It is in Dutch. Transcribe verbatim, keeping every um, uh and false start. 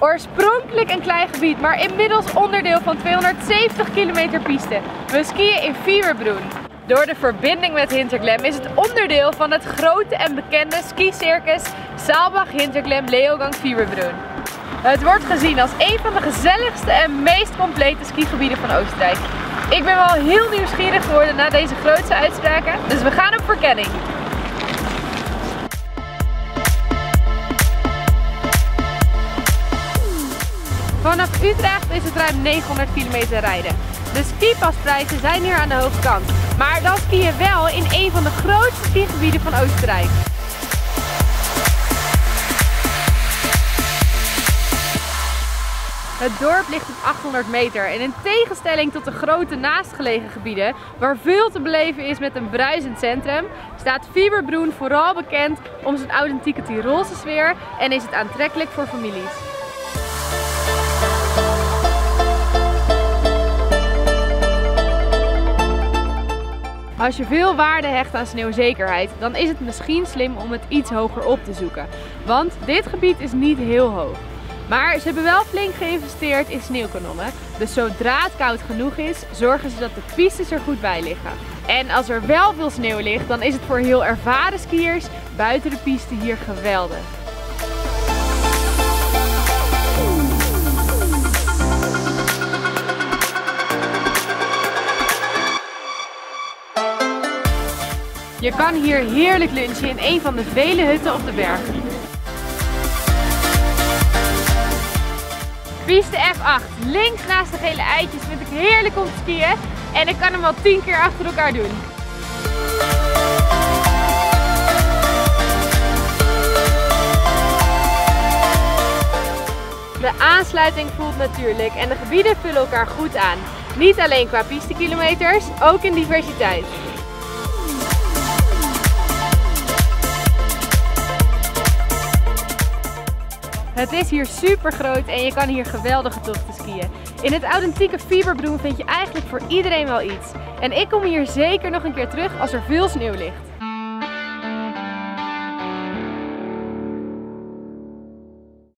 Oorspronkelijk een klein gebied, maar inmiddels onderdeel van tweehonderdzeventig kilometer piste. We skiën in Fieberbrunn. Door de verbinding met Hinterglemm is het onderdeel van het grote en bekende skicircus Saalbach Hinterglemm Leogang Fieberbrunn. Het wordt gezien als een van de gezelligste en meest complete skigebieden van Oostenrijk. Ik ben wel heel nieuwsgierig geworden na deze grootse uitspraken, dus we gaan op verkenning. Vanaf Utrecht is het ruim negenhonderd kilometer rijden. De skipasprijzen zijn hier aan de hoge kant. Maar dan ski je wel in een van de grootste skigebieden van Oostenrijk. Het dorp ligt op achthonderd meter en in tegenstelling tot de grote naastgelegen gebieden, waar veel te beleven is met een bruisend centrum, staat Fieberbrunn vooral bekend om zijn authentieke Tirolse sfeer en is het aantrekkelijk voor families. Als je veel waarde hecht aan sneeuwzekerheid, dan is het misschien slim om het iets hoger op te zoeken. Want dit gebied is niet heel hoog. Maar ze hebben wel flink geïnvesteerd in sneeuwkanonnen. Dus zodra het koud genoeg is, zorgen ze dat de pistes er goed bij liggen. En als er wel veel sneeuw ligt, dan is het voor heel ervaren skiers buiten de piste hier geweldig. Je kan hier heerlijk lunchen in een van de vele hutten op de bergen. Piste F acht, links naast de gele eitjes, vind ik heerlijk om te skiën en ik kan hem al tien keer achter elkaar doen. De aansluiting voelt natuurlijk en de gebieden vullen elkaar goed aan. Niet alleen qua pistekilometers, ook in diversiteit. Het is hier super groot en je kan hier geweldige tochten skiën. In het authentieke Fieberbrunn vind je eigenlijk voor iedereen wel iets. En ik kom hier zeker nog een keer terug als er veel sneeuw ligt.